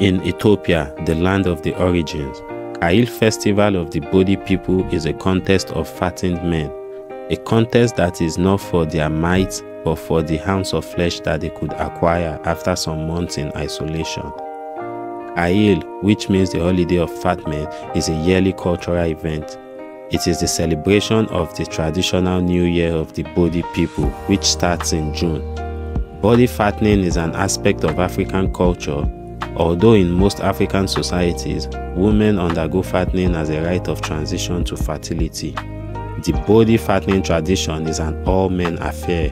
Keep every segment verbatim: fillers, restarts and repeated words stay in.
In Ethiopia, the land of the origins, Kael Festival of the Bodi people is a contest of fattened men, a contest that is not for their might but for the ounce of flesh that they could acquire after some months in isolation. Kael, which means the holiday of fat men, is a yearly cultural event. It is the celebration of the traditional New Year of the Bodi people, which starts in June. Body fattening is an aspect of African culture. Although in most African societies, women undergo fattening as a rite of transition to fertility, the body fattening tradition is an all-men affair.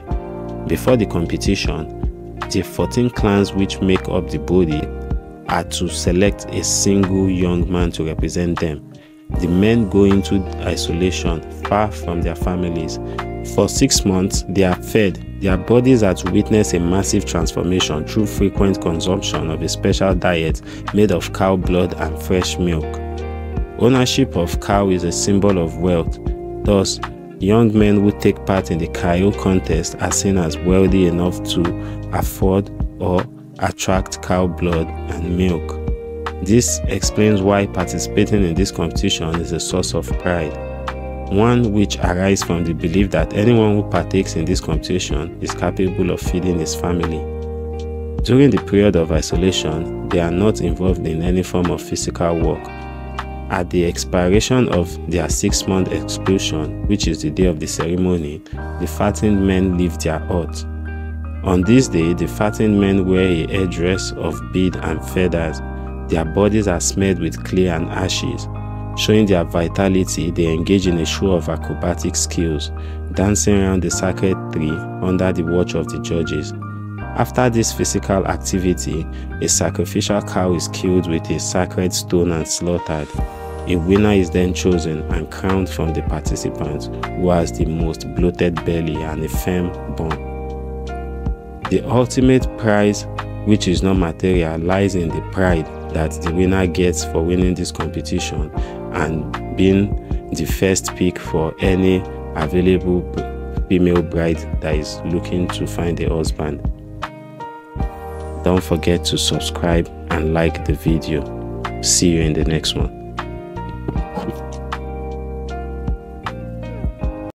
Before the competition, the fourteen clans which make up the body are to select a single young man to represent them. The men go into isolation, far from their families. For six months, they are fed. Their bodies are to witness a massive transformation through frequent consumption of a special diet made of cow blood and fresh milk. Ownership of cow is a symbol of wealth. Thus, young men who take part in the Kael contest are seen as wealthy enough to afford or attract cow blood and milk. This explains why participating in this competition is a source of pride, one which arises from the belief that anyone who partakes in this competition is capable of feeding his family. During the period of isolation, they are not involved in any form of physical work. At the expiration of their six-month expulsion, which is the day of the ceremony, the fattened men leave their hut. On this day, the fattened men wear a headdress of bead and feathers. Their bodies are smeared with clay and ashes. Showing their vitality, they engage in a show of acrobatic skills, dancing around the sacred tree under the watch of the judges. After this physical activity, a sacrificial cow is killed with a sacred stone and slaughtered. A winner is then chosen and crowned from the participants, who has the most bloated belly and a firm bone. The ultimate prize, which is not material, lies in the pride that the winner gets for winning this competition and being the first pick for any available female bride that is looking to find a husband. Don't forget to subscribe and like the video. See you in the next one.